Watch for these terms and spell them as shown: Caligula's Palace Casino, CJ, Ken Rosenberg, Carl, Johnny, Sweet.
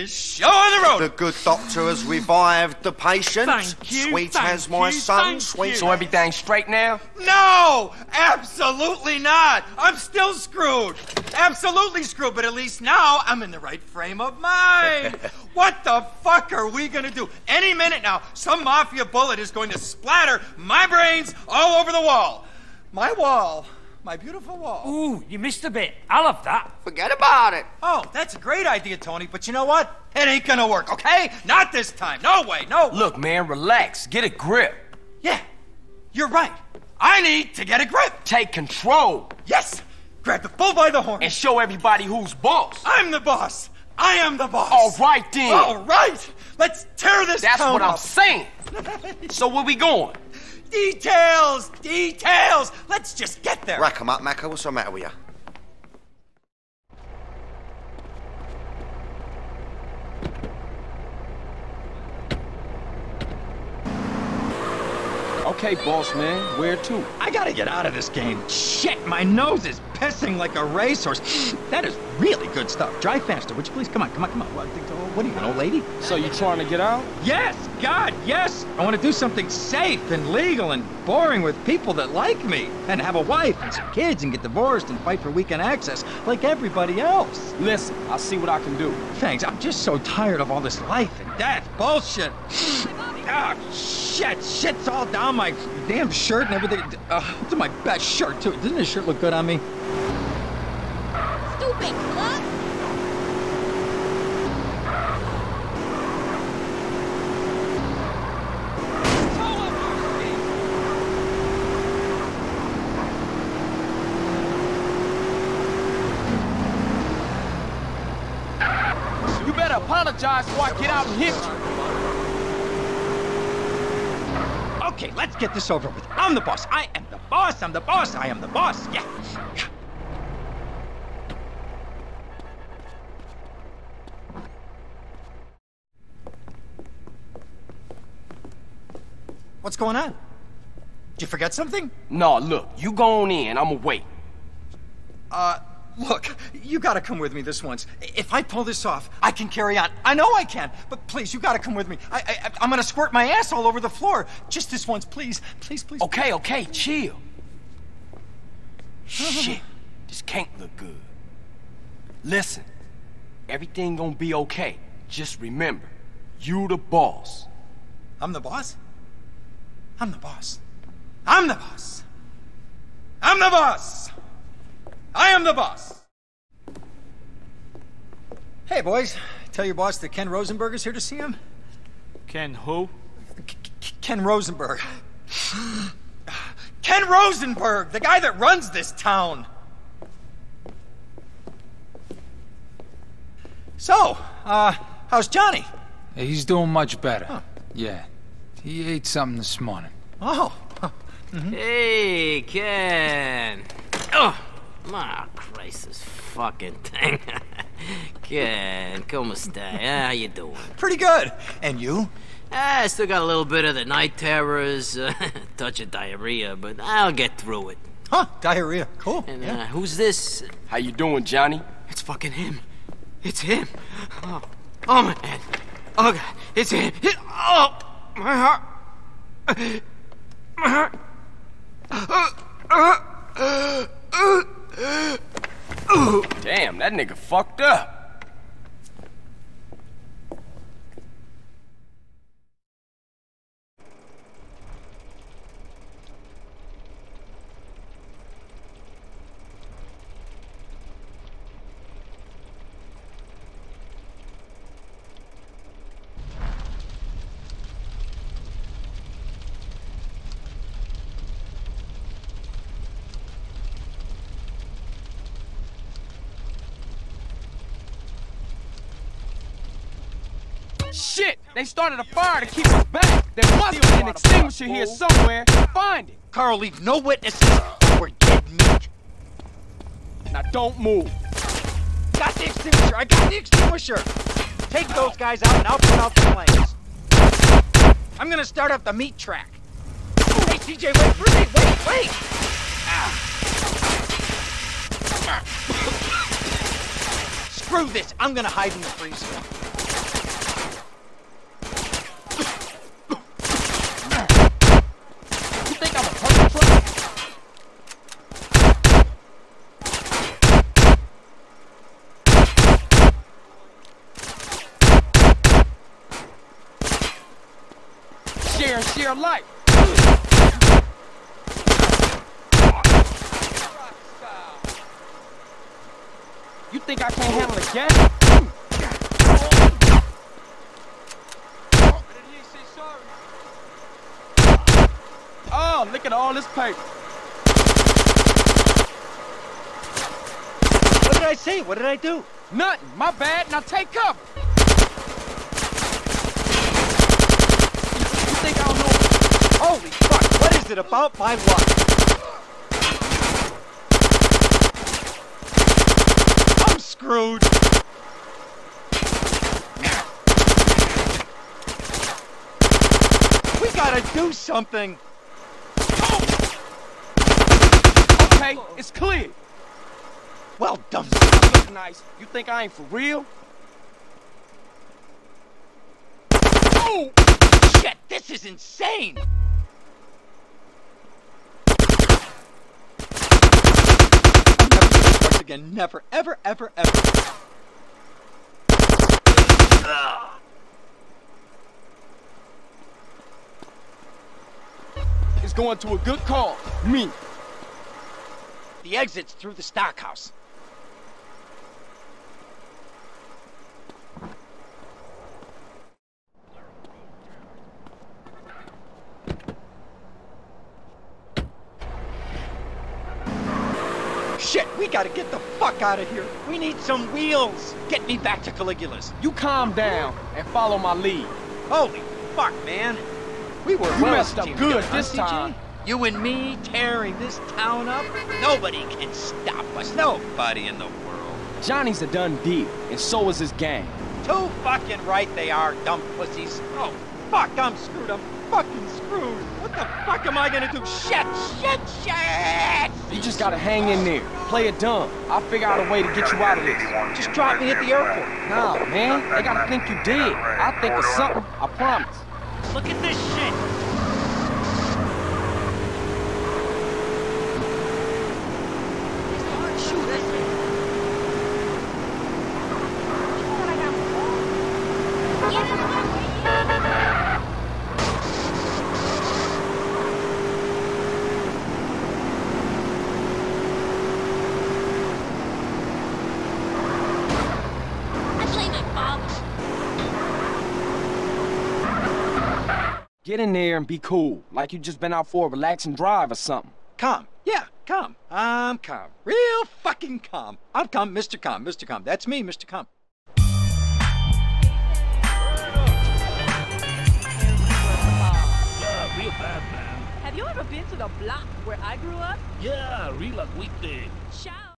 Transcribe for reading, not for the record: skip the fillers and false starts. this show on the road. The good doctor has revived the patient. Thank you. Sweet has my son. Sweet. So everything's straight now? No, absolutely not. I'm still screwed. Absolutely screwed, but at least now I'm in the right frame of mind. What the fuck are we gonna do? Any minute now, some mafia bullet is going to splatter my brains all over the wall. My wall. My beautiful wall. Ooh, you missed a bit. I love that. Forget about it. Oh, that's a great idea, Tony, but you know what? It ain't gonna work, okay? Not this time. No way, no. Look, man, relax. Get a grip. Yeah, you're right. I need to get a grip. Take control. Yes. Grab the bull by the horn. And show everybody who's boss. I'm the boss. I am the boss. All right, then. All right. Let's tear this town up. That's what I'm saying. So where we going? Details! Details! Let's just get there! Rack 'em up, Macca. What's the matter with you? Okay, boss man. Where to? I gotta get out of this game. Shit, my nose is pissing like a racehorse. That is really good stuff. Drive faster, would you please? Come on, come on, come on. What are you, an old lady? So you trying to get out? Yes, God, yes. I want to do something safe and legal and boring with people that like me. And have a wife and some kids and get divorced and fight for weekend access like everybody else. Listen, I'll see what I can do. Thanks, I'm just so tired of all this life and death bullshit. Ah, oh, shit! Shit's all down my damn shirt and everything. It's my best shirt, too. Doesn't this shirt look good on me? Stupid, look! You better apologize before I get out and hit you. Okay, let's get this over with. I'm the boss. I am the boss. I'm the boss. I am the boss. Yeah. What's going on? Did you forget something? No, look. You go on in. I'm away. Look, you gotta come with me this once. If I pull this off, I can carry on. I know I can, but please, you gotta come with me. I'm gonna squirt my ass all over the floor. Just this once, please. Please, please. Okay, okay, chill. Shit, this can't look good. Listen, everything gonna be okay. Just remember, you the boss. I'm the boss? I'm the boss. I'm the boss. I'm the boss! I am the boss! Hey, boys. Tell your boss that Ken Rosenberg is here to see him. Ken who? Ken Rosenberg. Ken Rosenberg! The guy that runs this town! So, how's Johnny? Hey, he's doing much better. Huh. Yeah. He ate something this morning. Oh. Mm-hmm. Hey, Ken! Oh! Ah, Christ, this fucking thing. Ken, como esta? How you doing? Pretty good. And you? I still got a little bit of the night terrors, touch of diarrhea, but I'll get through it. Huh, diarrhea. Cool. And yeah. Who's this? How you doing, Johnny? It's fucking him. It's him. Oh, oh my head. Oh, God. It's him. Oh, my heart. My heart. Damn, that nigga fucked up. Shit! They started a fire to keep us back. There must be an extinguisher here somewhere. Find it. Carl, leave no witnesses. We're dead meat. Now don't move. Got the extinguisher. I got the extinguisher. Take those guys out and I'll put out the flames. I'm gonna start up the meat track. Hey, CJ, wait. Screw this. I'm gonna hide in the freezer. your life. You think I can't handle it again? Oh, look at all this paper. What did I say? What did I do? Nothing. My bad. Now take cover. You think I don't know? Holy fuck. What is it about my wife? Screwed. We gotta do something. Oh. Okay, it's clear. Well done. Nice. You think I ain't for real? Oh shit! This is insane. Again, never, ever, ever, ever. It's going to a good cause. Me. The exit's through the stockhouse. Shit, we gotta get the fuck out of here. We need some wheels. Get me back to Caligula's. You calm down and follow my lead. Holy fuck, man. We were messed up good this time. You and me tearing this town up. Nobody can stop us. Nobody in the world. Johnny's a done deal, and so is his gang. Too fucking right they are, dumb pussies. Oh, fuck, I'm screwed. I'm fucking screwed. What the fuck am I gonna do? Shit, shit, shit! You just gotta hang in there. Play it dumb. I'll figure out a way to get you out of this. Just drop me at the airport. Nah, man. They gotta think you did. I'll think of something. I promise. Look at this shit. Get in there and be cool, like you just been out for a relaxing drive or something. Calm. Yeah, calm. I'm calm. Real fucking calm. I'm calm, Mr. Calm, Mr. Calm. That's me, Mr. Calm. Yeah, real bad, man. Have you ever been to the block where I grew up? Yeah, real like weekday. Shout.